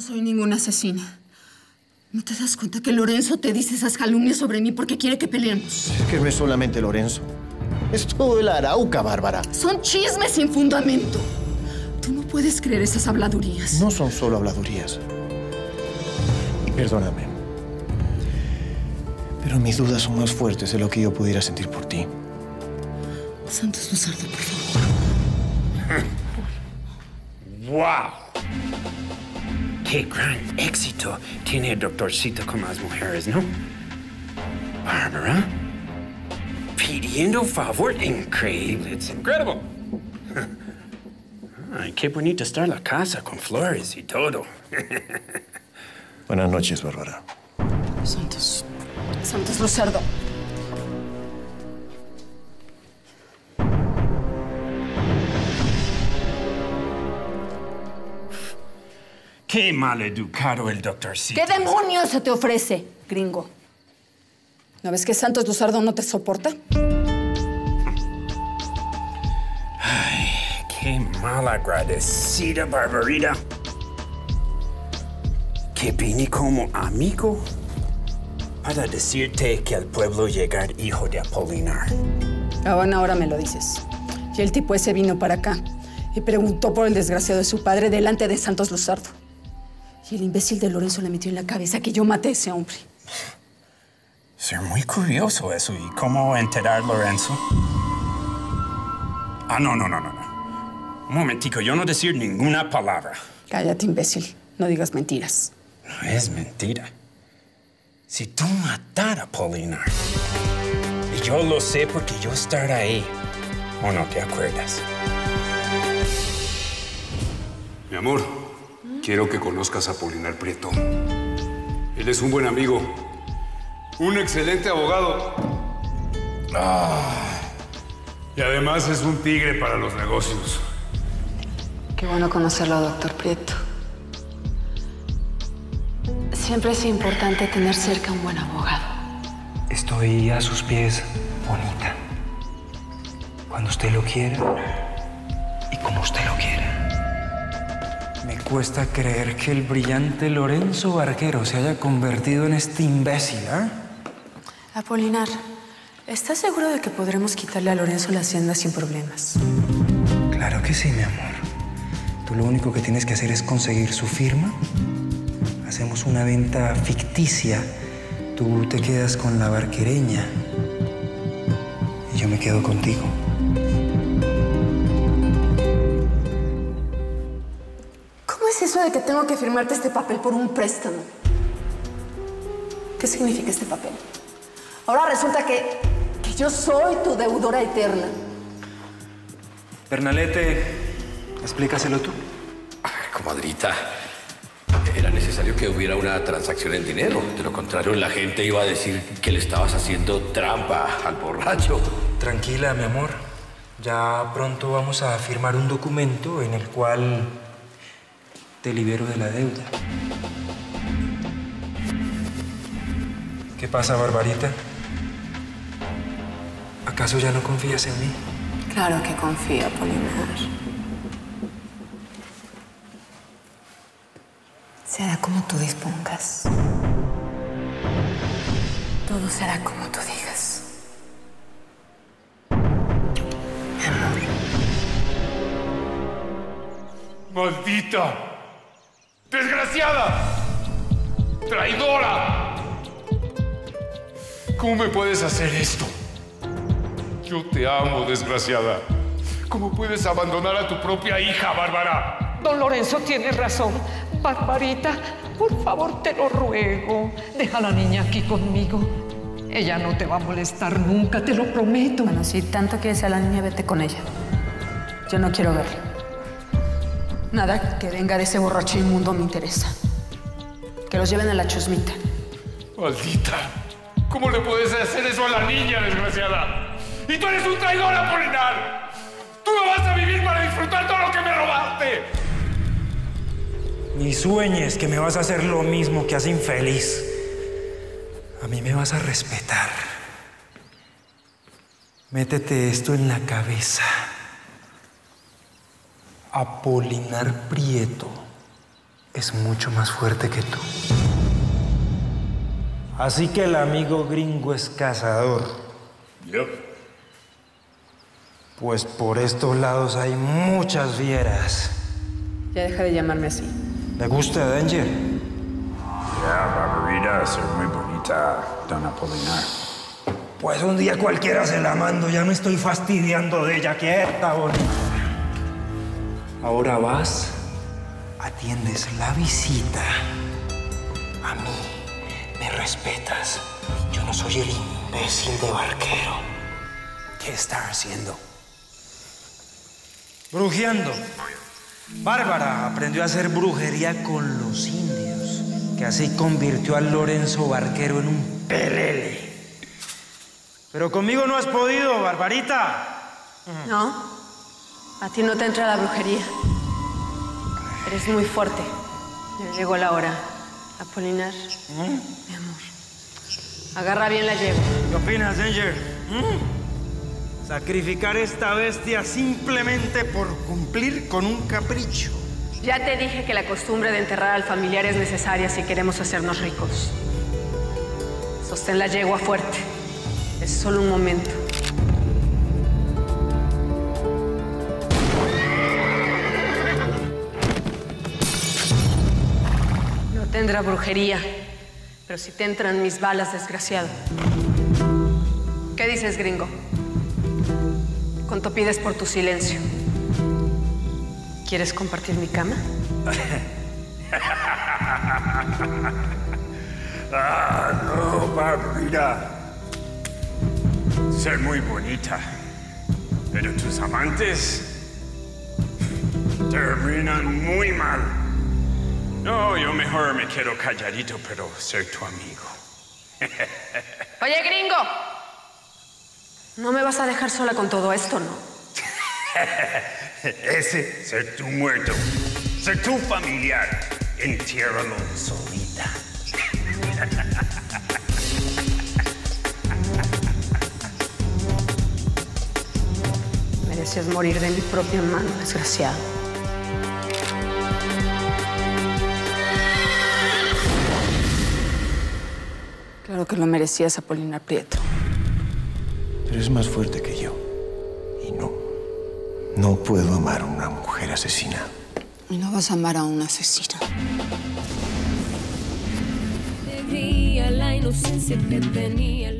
No soy ninguna asesina. ¿No te das cuenta que Lorenzo te dice esas calumnias sobre mí porque quiere que peleemos? Es que no es solamente Lorenzo. Es todo el Arauca, Bárbara. Son chismes sin fundamento. Tú no puedes creer esas habladurías. No son solo habladurías. Y perdóname, pero mis dudas son más fuertes de lo que yo pudiera sentir por ti. Santos Luzardo, por favor. ¡Wow! ¡Qué gran éxito tiene el doctorcito con las mujeres, ¿no? Bárbara, pidiendo favor, increíble, it's incredible. Ay, qué bonita está la casa con flores y todo. Buenas noches, Bárbara. Santos Luzardo. ¡Qué maleducado el doctorcito! ¿Qué demonios se te ofrece, gringo? ¿No ves que Santos Luzardo no te soporta? Ay, qué malagradecida, Barbarita. Que vine como amigo para decirte que al pueblo llegar hijo de Apolinar. Ahora me lo dices. Y el tipo ese vino para acá y preguntó por el desgraciado de su padre delante de Santos Luzardo. Y el imbécil de Lorenzo le metió en la cabeza que yo maté a ese hombre. Ser muy curioso eso. ¿Y cómo enterar Lorenzo? Ah, no. Un momentico, yo no decir ninguna palabra. Cállate, imbécil. No digas mentiras. No es mentira. Si tú matara a Apolinar, y yo lo sé porque yo estaré ahí, ¿o no te acuerdas? Mi amor, quiero que conozcas a Apolinar Prieto. Él es un buen amigo, un excelente abogado. Y además es un tigre para los negocios. Qué bueno conocerlo, doctor Prieto. Siempre es importante tener cerca un buen abogado. Estoy a sus pies, bonita. Cuando usted lo quiera y como usted lo quiera. Me cuesta creer que el brillante Lorenzo Barquero se haya convertido en este imbécil, ¿eh? Apolinar, ¿estás seguro de que podremos quitarle a Lorenzo la hacienda sin problemas? Claro que sí, mi amor. Tú lo único que tienes que hacer es conseguir su firma. Hacemos una venta ficticia. Tú te quedas con la barquereña y yo me quedo contigo. Eso de que tengo que firmarte este papel por un préstamo. ¿Qué significa este papel? Ahora resulta que yo soy tu deudora eterna. Bernalete, explícaselo tú. Ay, comadrita, era necesario que hubiera una transacción en dinero. De lo contrario, la gente iba a decir que le estabas haciendo trampa al borracho. Tranquila, mi amor. Ya pronto vamos a firmar un documento en el cual te libero de la deuda. ¿Qué pasa, Barbarita? ¿Acaso ya no confías en mí? Claro que confío, Apolinar. Será como tú dispongas. Todo será como tú digas. Mi amor. ¡Maldita! ¡Desgraciada! ¡Traidora! ¿Cómo me puedes hacer esto? Yo te amo, desgraciada. ¿Cómo puedes abandonar a tu propia hija, Bárbara? Don Lorenzo tiene razón. Barbarita, por favor, te lo ruego. Deja a la niña aquí conmigo. Ella no te va a molestar nunca, te lo prometo. Bueno, si tanto quieres a la niña, vete con ella. Yo no quiero verla. Nada que venga de ese borracho inmundo me interesa. Que los lleven a la chusmita. ¡Maldita! ¿Cómo le puedes hacer eso a la niña, desgraciada? ¡Y tú eres un traidor, Apolinar! ¡Tú no vas a vivir para disfrutar todo lo que me robaste! Ni sueñes que me vas a hacer lo mismo que hace infeliz. A mí me vas a respetar. Métete esto en la cabeza. Apolinar Prieto es mucho más fuerte que tú. Así que el amigo gringo es cazador. Yep. Pues por estos lados hay muchas fieras. Ya deja de llamarme así. ¿Le gusta Danger? Ya, Barbarita, soy muy bonita, don Apolinar. Pues un día cualquiera se la mando. Ya me estoy fastidiando de ella. Quieta, bonita. Ahora vas, atiendes la visita. A mí me respetas. Yo no soy el imbécil de Barquero. ¿Qué están haciendo? Brujeando. Bárbara aprendió a hacer brujería con los indios, que así convirtió al Lorenzo Barquero en un pelele. Pero conmigo no has podido, Barbarita. No, a ti no te entra la brujería. Eres muy fuerte. Ya llegó la hora. Apolinar, mi amor, agarra bien la yegua. ¿Qué opinas, Danger? Sacrificar esta bestia simplemente por cumplir con un capricho. Ya te dije que la costumbre de enterrar al familiar es necesaria si queremos hacernos ricos. Sostén la yegua fuerte. Es solo un momento. No tendrá brujería, pero sí te entran mis balas, desgraciado. ¿Qué dices, gringo? ¿Cuánto pides por tu silencio? ¿Quieres compartir mi cama? No, Bárbara. Ser muy bonita, pero tus amantes terminan muy mal. No, yo mejor me quedo calladito, pero ser tu amigo. Oye, gringo. No me vas a dejar sola con todo esto, ¿no? Ese ser tu muerto, ser tu familiar, entiérralo solita. Mereces morir de mi propia mano, desgraciado. Claro que lo merecías, Apolinar Prieto. Pero es más fuerte que yo. Y no puedo amar a una mujer asesina. Y no vas a amar a una asesina. Alegría, la inocencia que tenía.